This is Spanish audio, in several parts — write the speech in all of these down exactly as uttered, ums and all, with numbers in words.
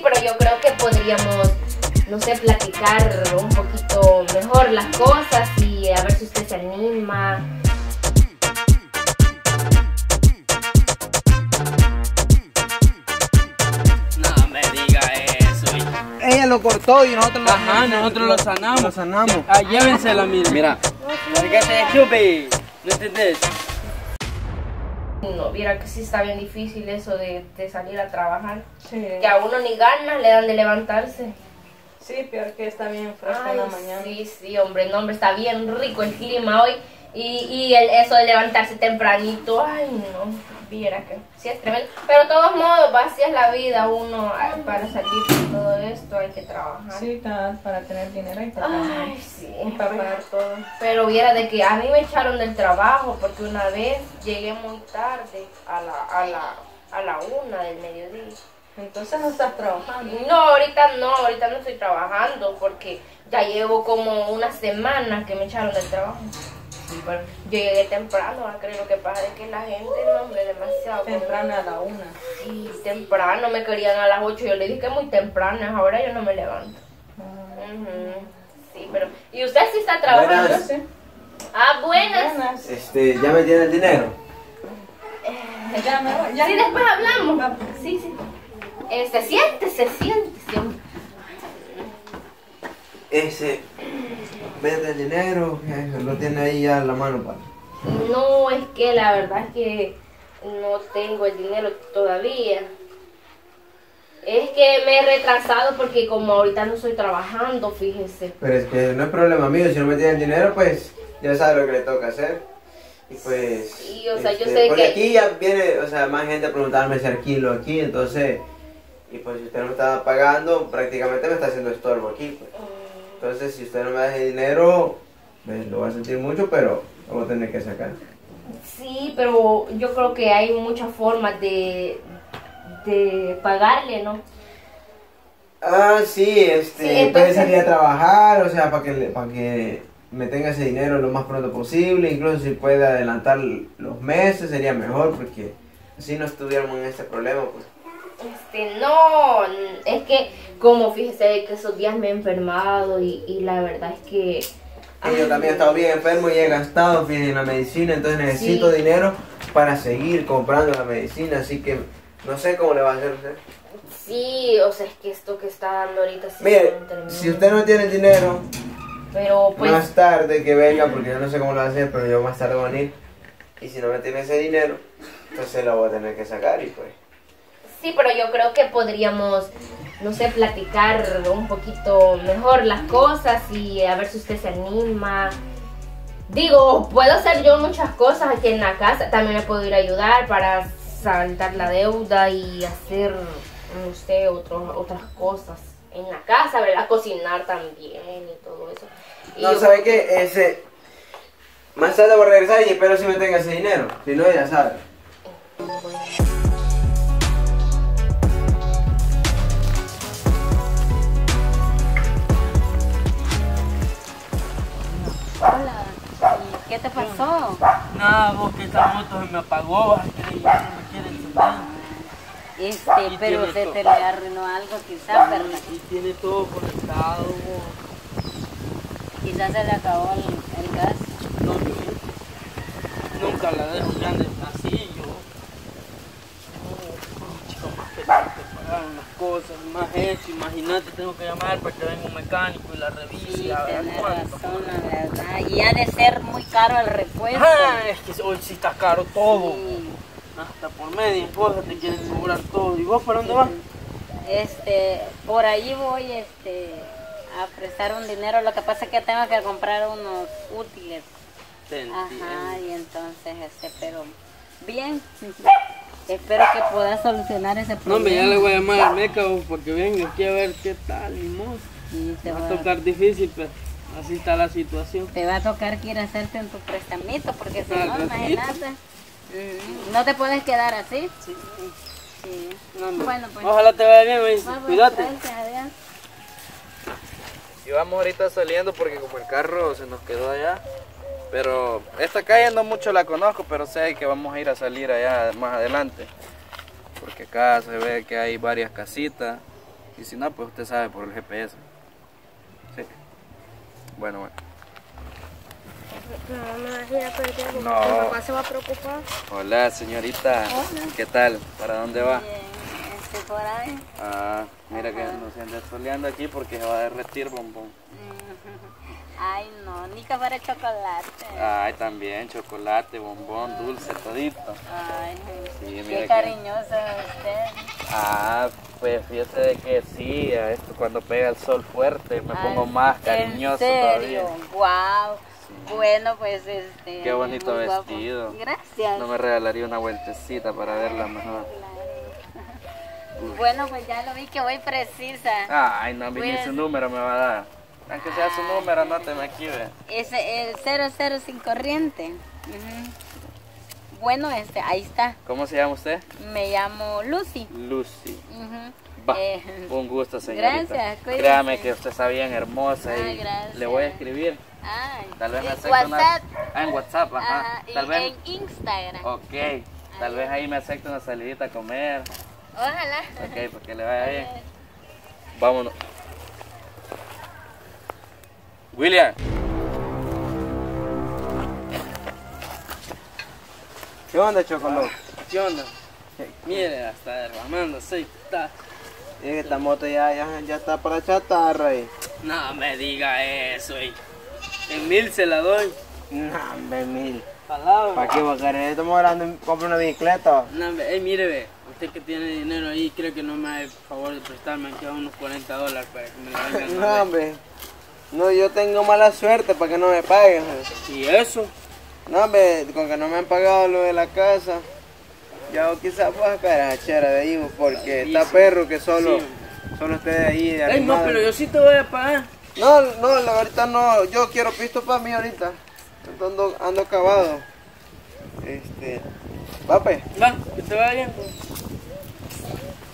así, pero yo creo que podríamos, no sé, platicar un poquito mejor las cosas y a ver si usted se anima. No me diga eso. Ella lo cortó y nosotros lo Ajá, nosotros lo sanamos. Lo sanamos. Ah, llévensela, mira. Mira. Fíjate, chupi. ¿No entendés? No, viera que sí está bien difícil eso de, de salir a trabajar. Sí. Que a uno ni ganas le dan de levantarse. Sí, peor que está bien fresca en la mañana. Sí, sí, hombre, no, hombre, está bien rico el clima hoy. Y, y el, eso de levantarse tempranito, ay, no, viera que sí es tremendo. Pero de todos modos, así es la vida, uno ay, para salir de todo esto hay que trabajar. Sí, para tener dinero y para, ay, sí, y para pagar todo. Pero viera de que a mí me echaron del trabajo porque una vez llegué muy tarde a la, a la, a la una del mediodía. Entonces no estás trabajando. No, ahorita no, ahorita no estoy trabajando porque ya llevo como una semana que me echaron del trabajo. Sí, bueno, yo llegué temprano, ¿no? Creo que pasa es que la gente, no, hombre, demasiado. Temprano a la una. Sí, temprano, me querían a las ocho, yo le dije que muy temprano, ahora yo no me levanto. Ah, uh-huh. Sí, pero, ¿y usted sí está trabajando? Buenas. ¿Sí? Ah, buenas. buenas. Este, ¿ya me tiene el dinero? Eh, ya me voy, ya. Sí, después hablamos. Sí, sí. Eh, se siente, se siente, siempre. Ese, vete el dinero, lo tiene ahí ya en la mano, padre. No, es que la verdad es que no tengo el dinero todavía. Es que me he retrasado porque como ahorita no estoy trabajando, fíjese. Pero es que no es problema mío, si no me tiene el dinero, pues ya sabe lo que le toca hacer. Y pues, sí, o sea, este, yo sé porque que... aquí ya viene, o sea, más gente a preguntarme si alquilo aquí, entonces... Y pues si usted no me está pagando, prácticamente me está haciendo estorbo aquí, pues. Entonces si usted no me da el dinero, pues, lo va a sentir mucho, pero lo voy a tener que sacar. Sí, pero yo creo que hay muchas formas de, de pagarle, ¿no? Ah, sí, este, sí, entonces... puede salir a trabajar, o sea, para que, para que me tenga ese dinero lo más pronto posible. Incluso si puede adelantar los meses sería mejor, porque así no estuviéramos en este problema, pues. Este, no, es que como fíjese que esos días me he enfermado y, y la verdad es que... Ay, yo también he estado bien enfermo y he gastado en la medicina, entonces necesito sí. dinero para seguir comprando la medicina, así que no sé cómo le va a hacer usted. Sí, o sea, es que esto que está dando ahorita... Sí. Mire, si usted no tiene dinero, pero pues... más tarde que venga, porque yo no sé cómo lo va a hacer, pero yo más tarde voy a ir. Y si no me tiene ese dinero, entonces lo voy a tener que sacar y pues... Sí, pero yo creo que podríamos, no sé, platicar un poquito mejor las cosas y a ver si usted se anima. Digo, puedo hacer yo muchas cosas aquí en la casa. También le puedo ir a ayudar para saltar la deuda y hacer, no sé, otro, otras cosas en la casa, ¿verdad? Cocinar también y todo eso. Y no, yo... ¿sabe qué? Ese... Más tarde voy a regresar y espero si me tenga ese dinero. Si no, ya sabe. Bueno. ¿Qué te pasó? Nada, vos que esta moto se me apagó, que me quiere encender. Este, pero se te le arruinó algo quizás, ¿verdad? Y tiene todo conectado, vos. Quizás se le acabó el, el gas. No, yo nunca la dejo que ande así, yo. Oh, chico, más que te pagaron las cosas, más eso, imagínate, tengo que llamar para que venga un mecánico y la revise. Sí, tenés razón, la verdad. Y ha de ser muy caro el repuesto. Ah, es que hoy sí está caro todo. Sí. Hasta por media cosa te quieren cobrar todo. ¿Y vos para dónde sí. vas? Este, por allí voy este, a prestar un dinero. Lo que pasa es que tengo que comprar unos útiles. Entiendo. Ajá, y entonces, este, pero bien. Espero que puedas solucionar ese problema. No, hombre, ya le voy a llamar al meca porque vengo aquí a ver qué tal, limón. Sí, te va a tocar difícil, pero así está la situación. Te va a tocar que ir a hacerte en tu prestamito, porque si no, imagínate. No te puedes quedar así. Sí. Sí. No, no. Bueno, pues. Ojalá te vaya bien, me dice. Cuídate. Gracias, adiós. Y vamos ahorita saliendo porque como el carro se nos quedó allá. Pero esta calle no mucho la conozco, pero sé que vamos a ir a salir allá más adelante. Porque acá se ve que hay varias casitas Y si no, pues usted sabe por el G P S. Sí. Bueno, bueno. No, me vas a ir a perder porque no. Mi papá se va a preocupar. Hola, señorita. Hola. ¿Qué tal? ¿Para dónde va? Bien, estoy por ahí. Ah, mira. Ajá. Que nos anda soleando aquí porque se va a derretir, bombón. Ay, no, ni que fuera chocolate. Ay, también, chocolate, bombón, dulce, todito. Ay, sí, qué cariñoso es usted. Ah, pues fíjate de que sí, a esto cuando pega el sol fuerte me Ay, pongo más cariñoso todavía. ¿En serio? Wow. Sí. Bueno, pues este... Qué bonito vestido. Guapo. Gracias. No me regalaría una vueltecita para verla mejor. Claro. Bueno, pues ya lo vi que voy precisa. Ay, no, pues... ni su número me va a dar. Aunque sea su número, anóteme aquí, ve. Es el cero cero sin corriente. Uh-huh. Bueno, este, ahí está. ¿Cómo se llama usted? Me llamo Lucy. Lucy. Uh-huh. Va, eh, un gusto, señorita. Gracias, cuídate. Créame que usted está bien hermosa. Ah, y gracias. Le voy a escribir. Ay, tal vez me acepte una... Ah, en WhatsApp, ajá. Ajá. Tal vez... En Instagram. Ok, ay, tal vez ahí me acepte una salidita a comer. Ojalá. Ok, porque le vaya bien. Vámonos. William. ¿Qué onda, Chocolón? Ah, ¿qué onda? Mire, hasta derramando aceite. Es que esta moto ya, ya, ya está para chatarra. ¿Eh? No me diga eso. ¿Eh? En mil se la doy. No, hombre, mil. Palabra. ¿Para qué va a querer? Estamos hablando de comprar una bicicleta. No, hombre, hey, mire, ve. Usted que tiene dinero ahí, creo que no me hace el favor de prestarme aquí a unos cuarenta dólares para que me la vengan. No, hombre. No, yo tengo mala suerte para que no me paguen. ¿Y eso? No, hombre, con que no me han pagado lo de la casa, ya quizás voy a carachera de ahí, porque está perro que solo, sí, solo esté de ahí. De Ey, no, pero yo sí te voy a pagar. No, no, ahorita no, yo quiero pisto para mí ahorita. Ando, ando acabado. Este, va, pues. Va, que te vaya bien.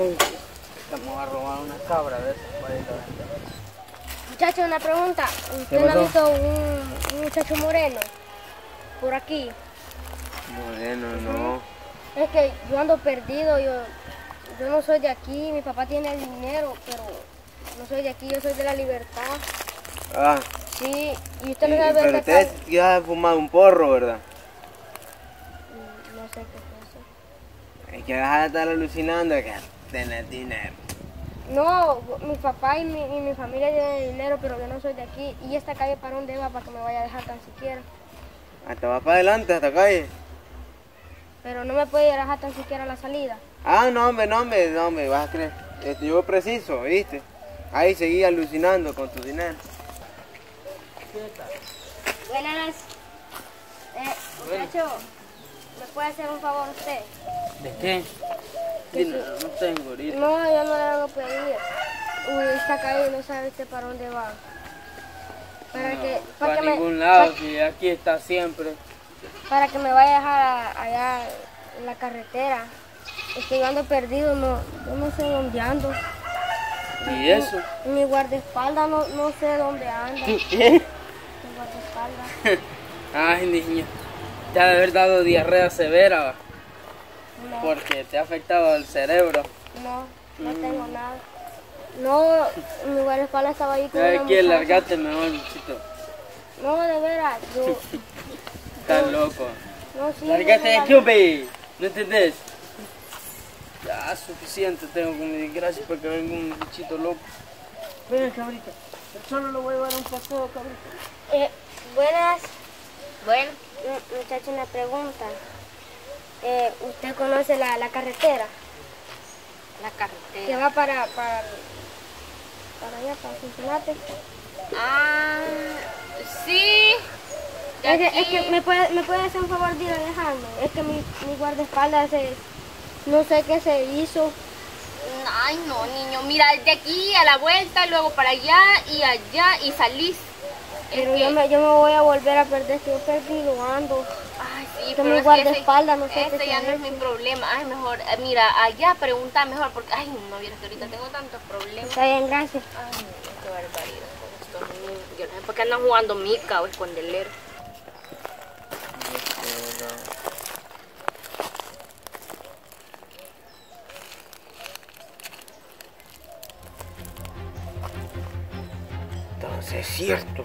Estamos a robar una cabra de esas para ir a vender. Muchacho, una pregunta. ¿Usted no ha visto un, un muchacho moreno por aquí? Moreno, no. Es que yo ando perdido, yo, yo no soy de aquí, mi papá tiene el dinero, pero no soy de aquí, yo soy de La Libertad. Ah. Sí, y usted no sabe... Pero usted ya ha fumado un porro, ¿verdad? No sé qué cosa. Es que vas a estar alucinando que tenés dinero. No, mi papá y mi, y mi familia tienen dinero, pero yo no soy de aquí. Y esta calle para dónde va para que me vaya a dejar tan siquiera. Hasta va para adelante, esta calle. Pero no me puede dejar tan siquiera la salida. Ah, no, hombre, no, hombre, no, hombre, vas a creer. Este, yo preciso, ¿viste? Ahí seguí alucinando con tu dinero. Buenas. Eh, muchacho, ¿me puede hacer un favor usted? ¿De qué? No, no tengo ahorita. No, yo no le voy a pedir. Uy, esta calle no sabe usted para dónde va. Para no, que... Para, para que ningún me, lado, para, si aquí está siempre. Para que me vaya a dejar a, allá en la carretera. Es que yo ando perdido, no, yo no sé dónde ando. ¿Y eso? Mi, mi guardaespaldas no, no sé dónde anda. ¿Qué? Mi guardaespaldas. Ay, niño, te ha de haber dado diarrea severa. No. Porque te ha afectado el cerebro. No, no mm. tengo nada. No, mi guardaespaldas estaba ahí con una muchacha. ¿Qué? Largate mejor, muchito. No, de veras, yo... Estás loco. No, sí, largate de aquí, baby. ¿No entendés? Ya, suficiente tengo con mi desgracia para que venga un bichito loco. Ven, cabrita. Solo lo voy a llevar a un paseo, cabrita. Eh, buenas. Bueno. No, muchacho, una pregunta. Eh, ¿Usted conoce la, la carretera? La carretera. Que va para, para, para allá, para Cincinnati. Ah, sí. Es que, es que me, puede, me puede hacer un favor de ir alejando. Es que mi, mi guardaespaldas, se, no sé qué se hizo. Ay, no, niño. Mira, de aquí a la vuelta, luego para allá y allá y salís. Pero yo me, yo me voy a volver a perder, estoy perdido, ando. Ay, sí, pero me guardaespaldas, no sé. Este ya no es mi problema. Ay, mejor, mira, allá pregunta mejor, porque, ay, no vieras que ahorita tengo tantos problemas. Está bien, gracias. Ay, qué barbaridad con estos niños. Yo no sé por qué andan jugando mica o escondelero. Entonces es cierto.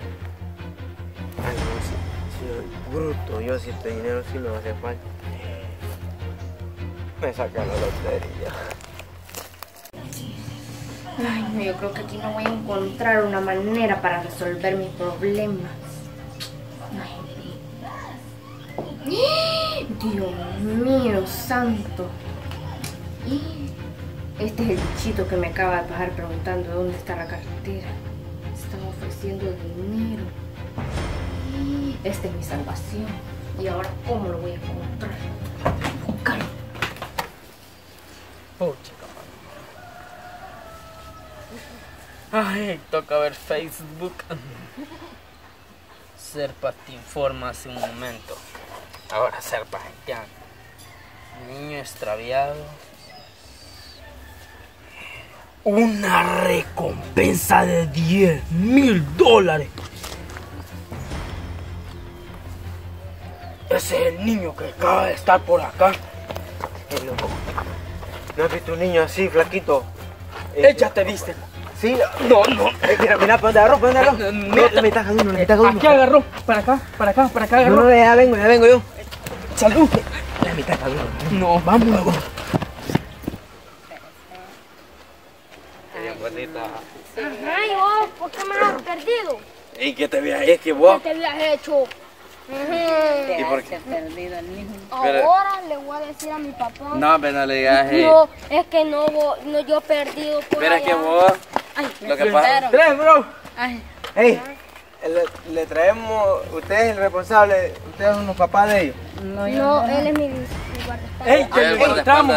Ah, no, si, si bruto, yo si este dinero sí me va a hacer falta. Me saca la lotería. Ay, no, yo creo que aquí no voy a encontrar una manera para resolver mis problemas. Ay, Dios mío, santo. Este es el bichito que me acaba de pasar preguntando dónde está la cartera. Están ofreciendo dinero. Esta es mi salvación. ¿Y ahora cómo lo voy a encontrar? Búscalo. Pucha, capaz. Ay, toca ver Facebook. Serpa te informa hace un momento. Ahora Serpa ya. Niño extraviado. Una recompensa de diez mil dólares. Ese es el niño que acaba de estar por acá. Qué loco. ¿No has visto un niño así, flaquito? Él ya te viste. Sí, no, no. Mira, mira, ¿dónde agarró? ¿Dónde agarró? No, no, no, me taja uno, me taja uno. Aquí agarró, para acá, para acá, para acá agarró. No, no, ya vengo, ya vengo yo. Salud. La mitad uno. No, vamos luego. Ajá, y vos, ¿por qué me has perdido? ¿Y qué te habías hecho vos? ¿Qué te habías hecho? ¿Y por qué? Perdido el niño. Ahora le voy a decir a mi papá. No, pero no le digas. No, es que no, no yo he perdido por allá. Mira que vos, ay, lo que pasa. Tres, bro. Ay. Hey, le, le traemos, usted es el responsable, usted es uno papá de ellos. No, yo no, no. Él es mi, mi guardaespaldas. Ey, que lo encontramos.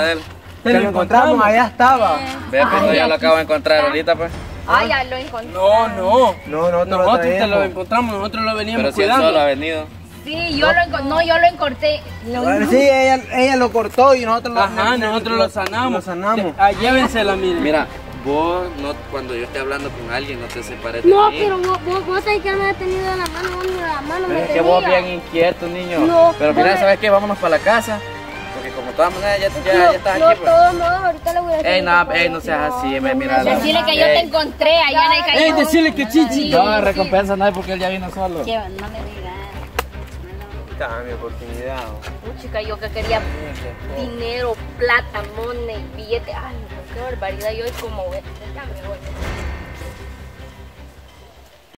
Te lo encontramos, allá estaba. Ve, pues ya lo acabo de encontrar ahorita, pues. Ah, ya lo encontré. No, no. No, no, nosotros te lo encontramos, nosotros lo veníamos cuidando. Pero si él solo ha venido. Sí, yo no. Lo, no, yo lo encorté. Lo, bueno, no. Sí, ella, ella lo cortó y nosotros lo sanamos. Ajá, nosotros lo sanamos. Lo sanamos. Ah, llévensela, mire. Mira, vos, no, cuando yo esté hablando con alguien, no te separes de mí. No, pero vos, vos, vos sabés que me has tenido la mano, vos ni la mano pero me tenía. Es que vos bien inquieto, niño. No, pero mira, ¿sabes qué? Vámonos para la casa. Porque como todas maneras ya, ya, no, ya estás no, aquí. No, todos no, ahorita le voy a decir. Ey, no, ey, no seas así, no, me, mira. Decirle que yo te encontré allá en el cañón. Ey, decirle que chichi. No, recompensa nadie porque él ya vino solo. Lleva, no me digas. Mi oportunidad. Oh, chica, yo que quería dinero, plata, money, billete. Ay, qué barbaridad. Yo es como, ya me voy.